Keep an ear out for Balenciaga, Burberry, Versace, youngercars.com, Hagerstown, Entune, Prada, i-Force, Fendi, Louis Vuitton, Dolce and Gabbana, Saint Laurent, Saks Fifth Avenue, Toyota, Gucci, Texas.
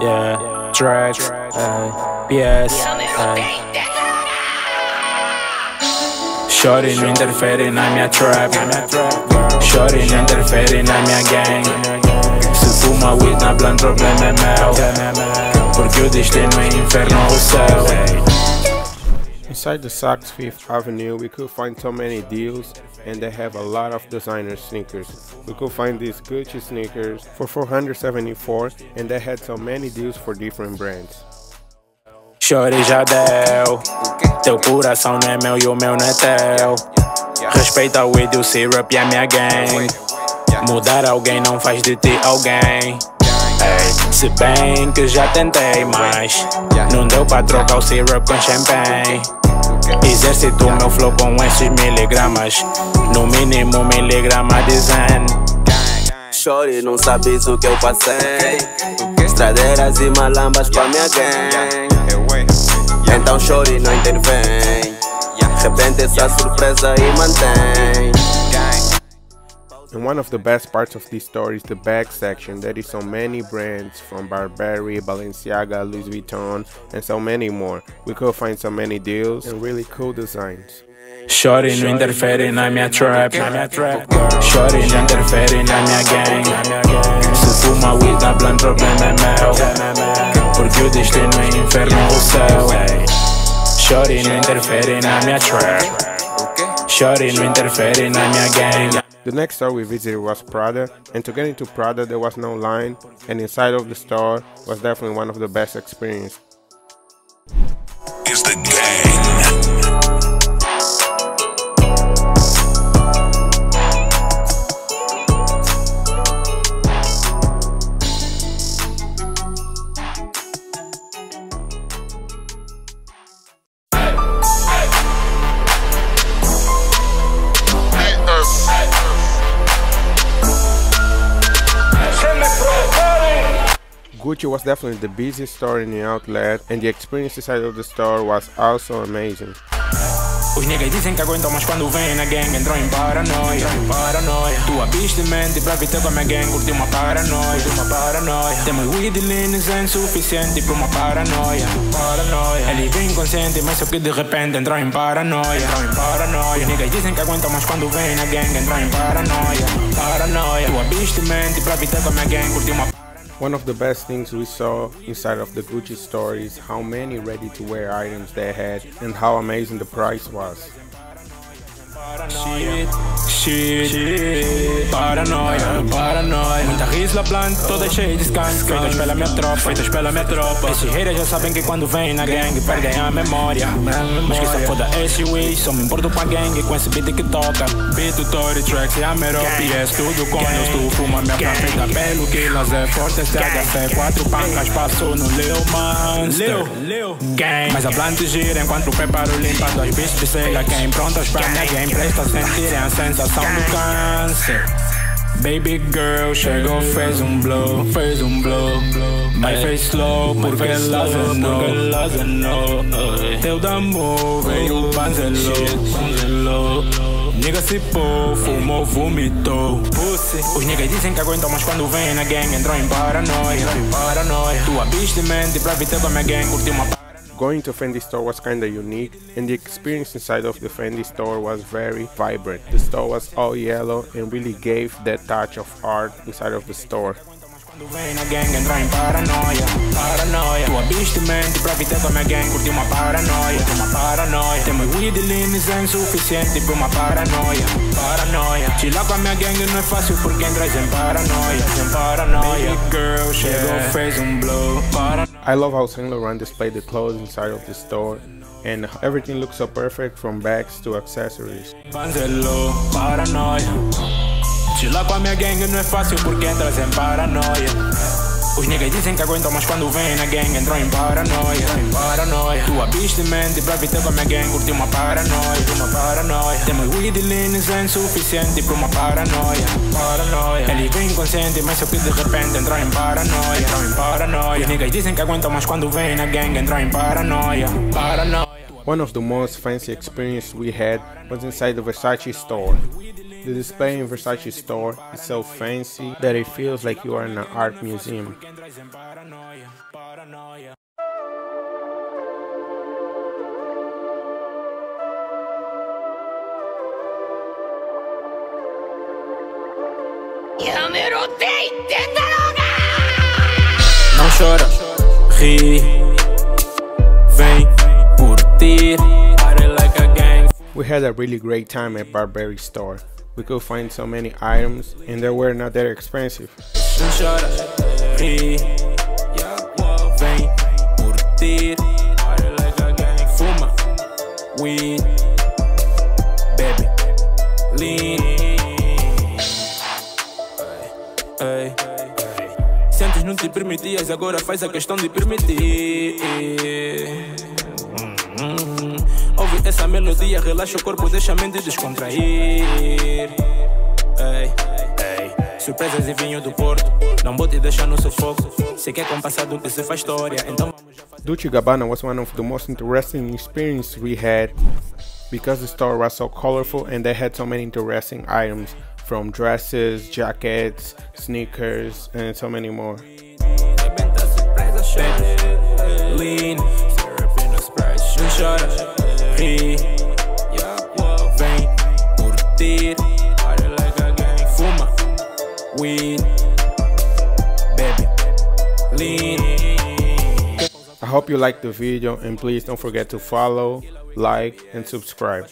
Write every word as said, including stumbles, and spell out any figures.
yeah, drugs, uh, B S, uh. Shorty nu interfere na minha trap, shorty nu interfere na minha gang. Se fuma weed na blunt, problema é meu, porque o destino é inferno ou céu. Inside the Saks Fifth Avenue, we could find so many deals, and they have a lot of designer sneakers. We could find these Gucci sneakers for four hundred seventy-four dollars, and they had so many deals for different brands. Shorty já deu, teu coração não é meu e o meu não é teu. Respeita o weed, o syrup e a minha gang. Mudar alguém não faz de ti alguém. Ei, se bem que já tentei, mas não deu pra trocar o syrup com champanhe. Exercito o meu flow com esses miligramas, no mínimo miligrama de zen. Shorty, não sabes o que eu passei, estradeiras e malambas pra minha gang. Então shorty não intervém, repente essa surpresa e mantém. And one of the best parts of this store is the bag section. There is so many brands from Burberry, Balenciaga, Louis Vuitton, and so many more. We could find so many deals and really cool designs. Shorty não interfere na minha trap, shorty não interfere na minha gang. Se fuma weed na blunt, problema é meu, porque o destino é inferno ou céu. Shorty não interfere na minha trap, shorty não interfere na minha gang. The next store we visited was Prada, and to get into Prada there was no line, and inside of the store was definitely one of the best experiences. It's the gang. Gucci was definitely the busiest store in the outlet, and the experience inside of the store was also amazing. Os niggas dizem que aguentam, mas quando vem na gang entrou em paranoia, paranoia. Tu abriste mente pra viver com a minha gang, curti uma paranoia, uma paranoia. Temos weed e leanes é insuficiente pra uma paranoia, paranoia. Ele vem inconsciente, mas só que de repente entrou em paranoia, entrou em paranoia. Os niggas dizem que aguentam, mas quando vem na gang entrou em paranoia, paranoia. Tu abriste mente pra viver com a minha gang, curti uma. One of the best things we saw inside of the Gucci store is how many ready-to-wear items they had and how amazing the price was. Shit, shit, shit. Paranoia, paranoia. Muita risla blunt, toda cheia de scan. Feitas pela minha tropa, feitas pela minha tropa. Esses haters já sabem que quando vêm na gangue perdem a memória. Mas que se foda esse Wii, só me importo pra gangue com esse beat que toca. Beat, tutorial, tracks e a merop. E é tudo com eles, tu fuma minha prafeita. Pelo que nós é forte, esse H C. Quatro pancas passou no Leo Monster. Gang. Mas a blunt gira enquanto o preparo limpa. Dois bichos de cega, quem prontas pra minha game. Presta a sentir a sensação do câncer. Baby girl chegou, fez um blow, fez um blow. Mas fez slow porque ela zenou. Teu damor veio banzelou. Nigga se pô, fumou, vomitou. Os niggas dizem que aguentam, mas quando vem na gang entrou em paranoia, paranoia. Tua bicha de mente pra viver com a minha gang, curti uma. Going to Fendi store was kinda unique, and the experience inside of the Fendi store was very vibrant. The store was all yellow and really gave that touch of art inside of the store. I love how Saint Laurent displayed the clothes inside of the store, and everything looks so perfect from bags to accessories. Chilar com a minha gangue não é fácil porque entras em paranoia. Os niggas dizem que aguentam, mas quando vem na gangue entrou em paranoia, em paranoia. Tu abriste mente pra viver com a minha gangue, curti uma paranoia, uma paranoia. Temos weed e leanes é insuficiente pra uma paranoia, paranoia. Ele vem inconsciente, mas só que de repente entrou em paranoia, entrou em paranoia. Os niggas dizem que aguentam, mas quando vem na gangue entrou em paranoia, paranoia. One of the most fancy experiences we had was inside the Versace store. The display in Versace store is so fancy that it feels like you are in an art museum. やめろって言ってんだろうが Não chora, ri, vem curtir. We had a really great time at Burberry store. We could find so many items and they were not that expensive. Não chora, ri, vem curtir. Fuma, weed, baby, lean. Se antes não te permitias, agora faz a questão de permitir. Ouve essa melodia, relaxa o corpo, deixa a mente descontrair. Surpresas e vinho do Porto, não vou te deixar no sufoco. Se quer compassar do que se faz história, então... Dolce and Gabbana was one of the most interesting experiences we had because the store was so colorful and they had so many interesting items, from dresses, jackets, sneakers, and so many more. I hope you liked the video and please don't forget to follow, like and subscribe.